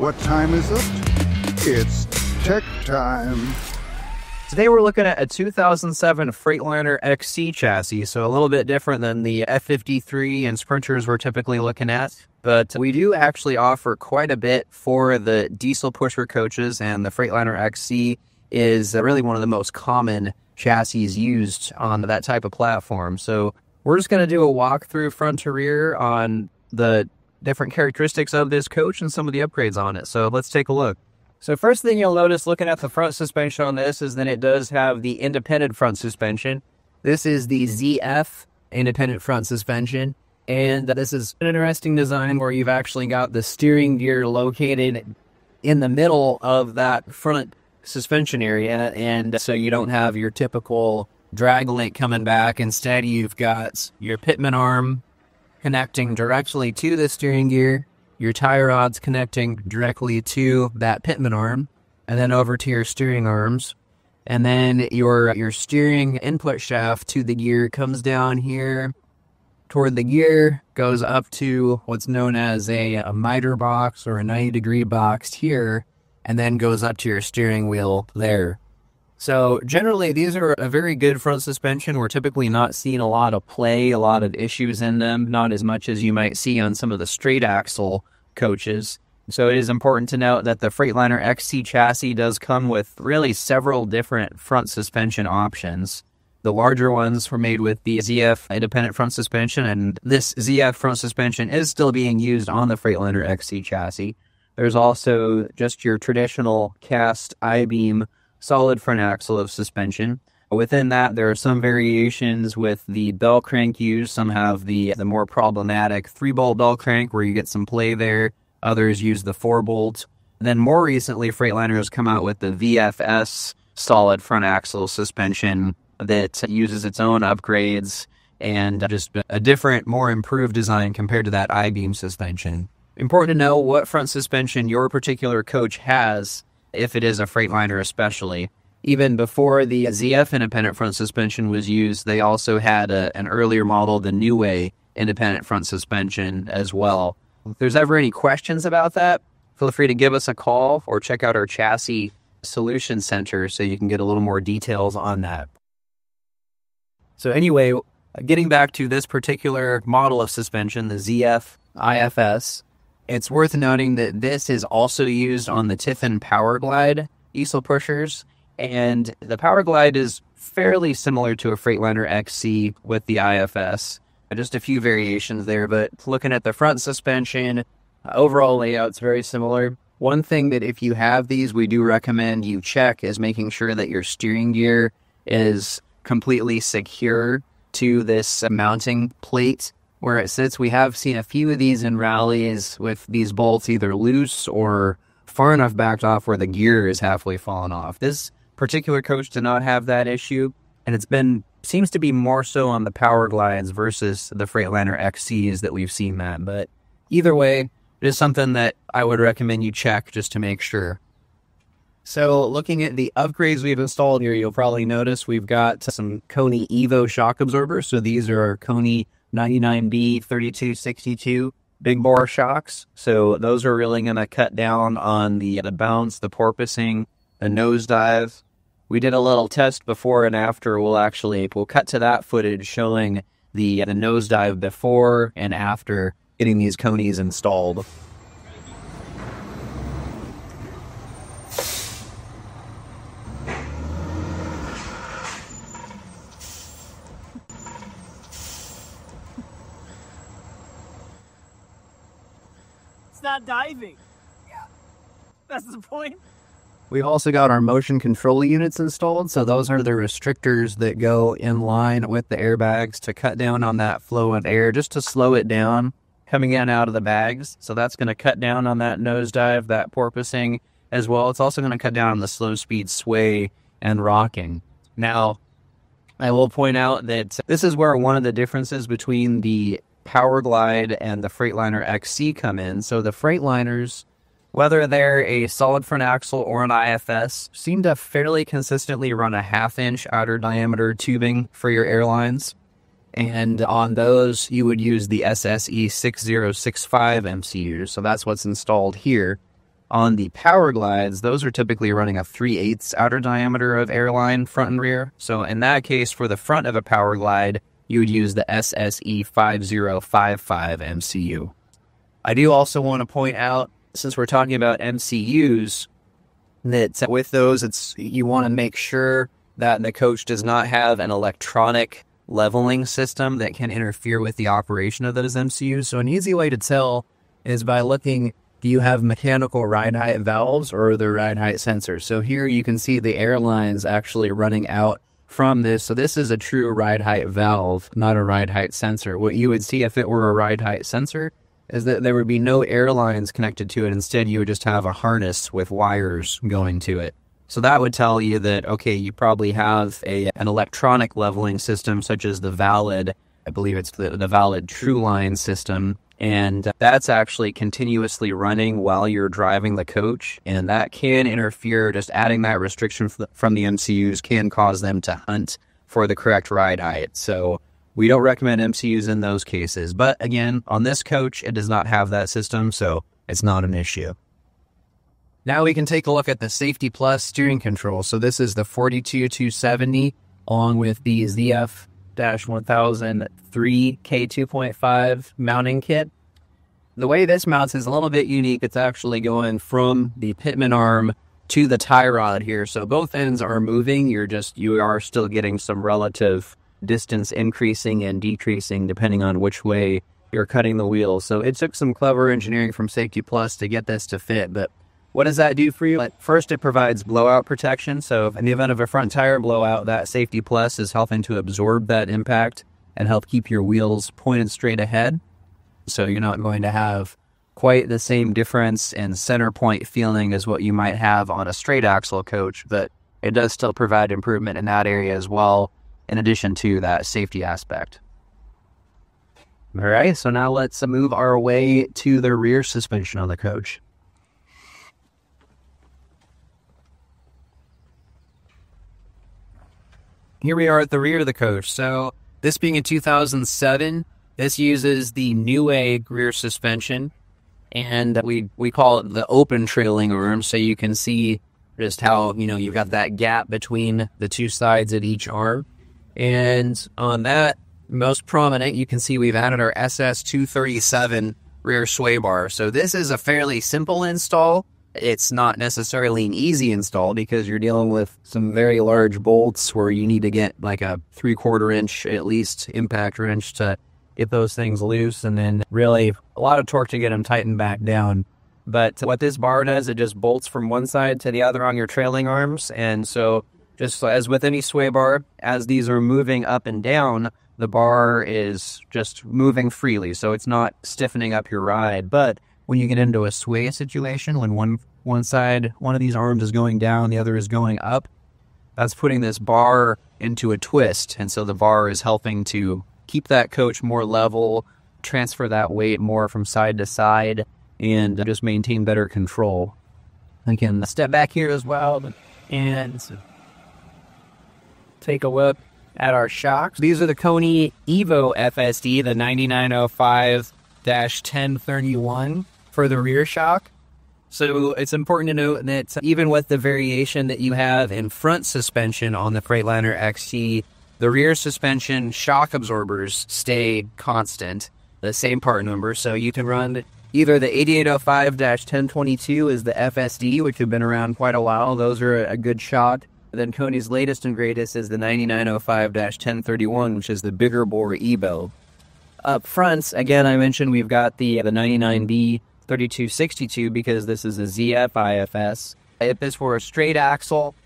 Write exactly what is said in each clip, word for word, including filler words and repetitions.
What time is it? It's tech time. Today we're looking at a two thousand seven Freightliner X C chassis, so a little bit different than the F fifty-three and Sprinters we're typically looking at. But we do actually offer quite a bit for the diesel pusher coaches, and the Freightliner X C is really one of the most common chassis used on that type of platform. So we're just going to do a walkthrough front to rear on the different characteristics of this coach and some of the upgrades on it. So let's take a look. So first thing you'll notice looking at the front suspension on this is that it does have the independent front suspension. This is the Z F independent front suspension. And this is an interesting design where you've actually got the steering gear located in the middle of that front suspension area. And so you don't have your typical drag link coming back. Instead, you've got your pitman arm connecting directly to the steering gear, your tie rods connecting directly to that pitman arm, and then over to your steering arms. And then your, your steering input shaft to the gear comes down here toward the gear, goes up to what's known as a, a miter box or a ninety degree box here, and then goes up to your steering wheel there. So generally, these are a very good front suspension. We're typically not seeing a lot of play, a lot of issues in them, not as much as you might see on some of the straight axle coaches. So it is important to note that the Freightliner X C chassis does come with really several different front suspension options. The larger ones were made with the Z F independent front suspension, and this Z F front suspension is still being used on the Freightliner X C chassis. There's also just your traditional cast I-beam solid front axle of suspension. Within that, there are some variations with the bell crank use. Some have the, the more problematic three bolt bell crank where you get some play there. Others use the four bolt. And then more recently, Freightliner has come out with the V F S solid front axle suspension that uses its own upgrades and just a different, more improved design compared to that I-beam suspension. Important to know what front suspension your particular coach has, if it is a Freightliner especially. Even before the Z F independent front suspension was used, they also had a, an earlier model, the Neway independent front suspension as well. If there's ever any questions about that, feel free to give us a call or check out our Chassis Solution Center so you can get a little more details on that. So anyway, getting back to this particular model of suspension, the Z F I F S, it's worth noting that this is also used on the Tiffin Power Glide diesel pushers, and the Power Glide is fairly similar to a Freightliner X C with the I F S. Just a few variations there, but looking at the front suspension, overall layout's very similar. One thing that if you have these, we do recommend you check is making sure that your steering gear is completely secure to this mounting plate where it sits. We have seen a few of these in rallies with these bolts either loose or far enough backed off where the gear is halfway fallen off. This particular coach did not have that issue, and it's been, seems to be more so on the Power Glides versus the Freightliner X Cs that we've seen that. But either way, it is something that I would recommend you check just to make sure. So looking at the upgrades we've installed here, you'll probably notice we've got some Koni Evo shock absorbers. So these are our Koni ninety-nine B thirty-two sixty-two big bore shocks. So those are really going to cut down on the, the bounce, the porpoising, the nosedive. We did a little test before and after. We'll actually, we'll cut to that footage showing the, the nosedive before and after getting these Konis installed. Not diving. Yeah. That's the point. We've also got our motion control units installed. So those are the restrictors that go in line with the airbags to cut down on that flow of air, just to slow it down coming in out of the bags. So that's going to cut down on that nosedive, that porpoising as well. It's also going to cut down on the slow speed sway and rocking. Now, I will point out that this is where one of the differences between the Power Glide and the Freightliner X C come in. So the Freightliners, whether they're a solid front axle or an I F S, seem to fairly consistently run a half inch outer diameter tubing for your airlines. And on those, you would use the S S E six oh six five M C U. So that's what's installed here. On the Power Glides, those are typically running a three eighths outer diameter of airline front and rear. So in that case, for the front of a Power Glide, you would use the S S E four oh five five M C U. I do also want to point out, since we're talking about M C Us, that with those, it's you want to make sure that the coach does not have an electronic leveling system that can interfere with the operation of those M C Us. So an easy way to tell is by looking, do you have mechanical ride height valves or the ride height sensors? So here you can see the airlines actually running out from this. So this is a true ride height valve, not a ride height sensor. What you would see if it were a ride height sensor is that there would be no airlines connected to it. Instead, you would just have a harness with wires going to it. So that would tell you that, okay, you probably have a, an electronic leveling system such as the Valid, I believe it's the, the Valid TrueLine system. And that's actually continuously running while you're driving the coach. And that can interfere. Just adding that restriction from the M C Us can cause them to hunt for the correct ride height. So we don't recommend M C Us in those cases. But again, on this coach, it does not have that system, so it's not an issue. Now we can take a look at the Safe-T-Plus steering control. So this is the forty-two two seventy along with the Z F one thousand three K two point five mounting kit. The way this mounts is a little bit unique. It's actually going from the pitman arm to the tie rod here. So both ends are moving. You're just, you are still getting some relative distance increasing and decreasing depending on which way you're cutting the wheel. So it took some clever engineering from Safe-T-Plus to get this to fit. But what does that do for you? First, it provides blowout protection. So in the event of a front tire blowout, that Safe-T-Plus is helping to absorb that impact and help keep your wheels pointed straight ahead. So you're not going to have quite the same difference in center point feeling as what you might have on a straight axle coach, but it does still provide improvement in that area as well, in addition to that safety aspect. All right, so now let's move our way to the rear suspension on the coach. Here we are at the rear of the coach. So this being a two thousand seven, this uses the Neway rear suspension, and we we call it the open trailing arm. So you can see just how, you know, you've got that gap between the two sides of each arm. And on that most prominent, you can see we've added our S S two thirty-seven rear sway bar. So this is a fairly simple install. It's not necessarily an easy install because you're dealing with some very large bolts where you need to get like a three quarter inch at least impact wrench to get those things loose, and then really a lot of torque to get them tightened back down. But what this bar does, it just bolts from one side to the other on your trailing arms. And so just as with any sway bar, as these are moving up and down, the bar is just moving freely. So it's not stiffening up your ride. But when you get into a sway situation, when one one side, one of these arms is going down, the other is going up, that's putting this bar into a twist. And so the bar is helping to keep that coach more level, transfer that weight more from side to side, and just maintain better control. Again, step back here as well and take a look at our shocks. These are the Koni Evo F S D, the ninety-nine oh five dash ten thirty-one. For the rear shock. So it's important to note that even with the variation that you have in front suspension on the Freightliner X C, the rear suspension shock absorbers stay constant, the same part number. So you can run either the eighty-eight oh five dash ten twenty-two is the F S D, which have been around quite a while. Those are a good shock. Then Koni's latest and greatest is the ninety-nine oh five dash ten thirty-one, which is the bigger bore E-bell. Up front, again, I mentioned we've got the, the ninety-nine B thirty-two sixty-two because this is a Z F I F S. If this were a straight axle,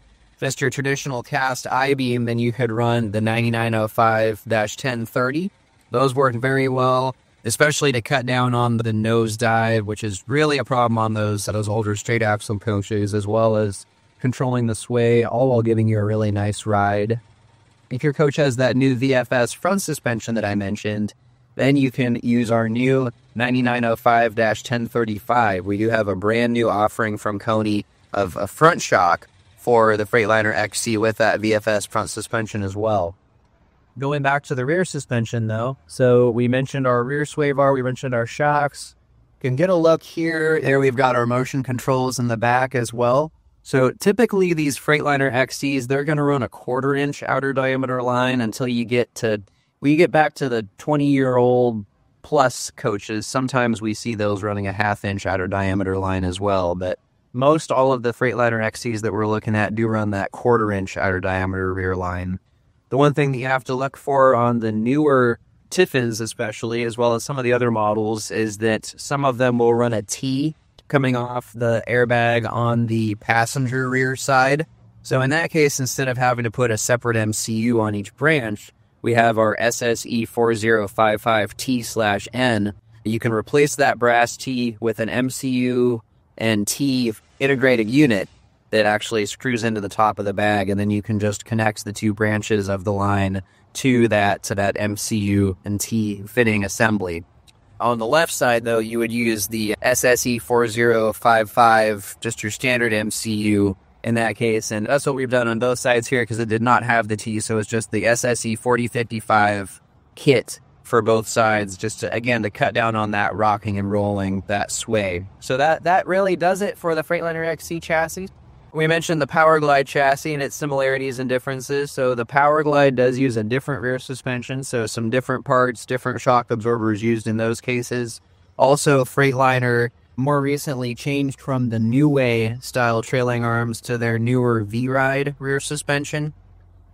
just your traditional cast I-beam, then you could run the ninety-nine oh five dash ten thirty. Those work very well, especially to cut down on the nose dive, which is really a problem on those, those older straight axle coaches, as well as controlling the sway, all while giving you a really nice ride. If your coach has that new V F S front suspension that I mentioned, then you can use our new ninety-nine oh five dash ten thirty-five. We do have a brand new offering from Koni of a front shock for the Freightliner X C with that V F S front suspension as well. Going back to the rear suspension though, so we mentioned our rear sway bar, we mentioned our shocks. can get a look here. There we've got our motion controls in the back as well. So typically these Freightliner X Cs, they're going to run a quarter inch outer diameter line until you get to, well, you get back to the twenty year old plus coaches. Sometimes we see those running a half inch outer diameter line as well, but most all of the Freightliner X Cs that we're looking at do run that quarter inch outer diameter rear line. The one thing that you have to look for on the newer Tiffins especially, as well as some of the other models, is that some of them will run a T coming off the airbag on the passenger rear side. So in that case, instead of having to put a separate M C U on each branch, we have our S S E four oh five five T/N. You can replace that brass T with an M C U and T integrated unit that actually screws into the top of the bag, and then you can just connect the two branches of the line to that to that M C U and T fitting assembly. On the left side, though, you would use the S S E four oh five five, just your standard M C U in that case, and that's what we've done on both sides here because it did not have the T, so it's just the S S E forty fifty-five kit for both sides, just to, again, to cut down on that rocking and rolling, that sway. So that, that really does it for the Freightliner X C chassis. We mentioned the Power Glide chassis and its similarities and differences. So the Power Glide does use a different rear suspension, so some different parts, different shock absorbers used in those cases. Also, Freightliner more recently changed from the Neway style trailing arms to their newer V-Ride rear suspension.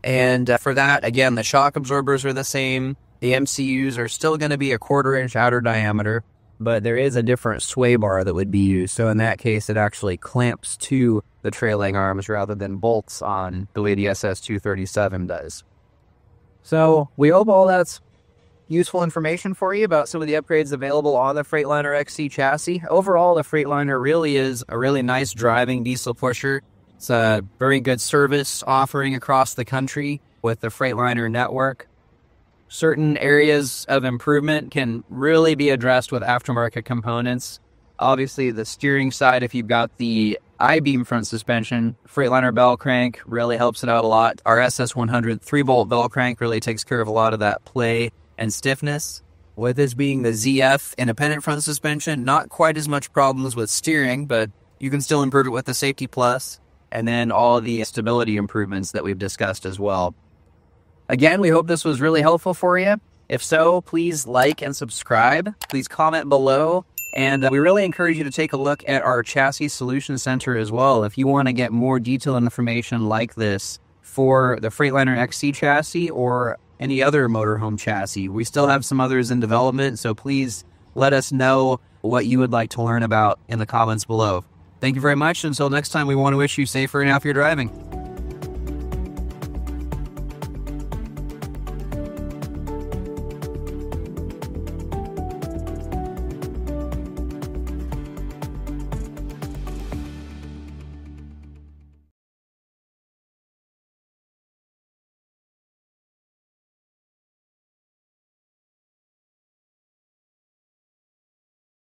And for that, again, the shock absorbers are the same. The M C Us are still going to be a quarter inch outer diameter, but there is a different sway bar that would be used. So in that case, it actually clamps to the trailing arms rather than bolts on the way the S S two thirty-seven does. So we hope all that's useful information for you about some of the upgrades available on the Freightliner X C chassis. Overall, the Freightliner really is a really nice driving diesel pusher. It's a very good service offering across the country with the Freightliner network. Certain areas of improvement can really be addressed with aftermarket components. Obviously, the steering side, if you've got the I-beam front suspension, Freightliner bell crank really helps it out a lot. Our S S one hundred three bolt bell crank really takes care of a lot of that play and stiffness. With this being the Z F Independent Front Suspension, not quite as much problems with steering, but you can still improve it with the Safe-T-Plus, and then all the stability improvements that we've discussed as well. Again, we hope this was really helpful for you. If so, please like and subscribe. Please comment below. And we really encourage you to take a look at our Chassis Solution Center as well. If you want to get more detailed information like this for the Freightliner X C chassis or any other motorhome chassis, we still have some others in development. So please let us know what you would like to learn about in the comments below. Thank you very much. Until next time, we want to wish you safer and happier driving.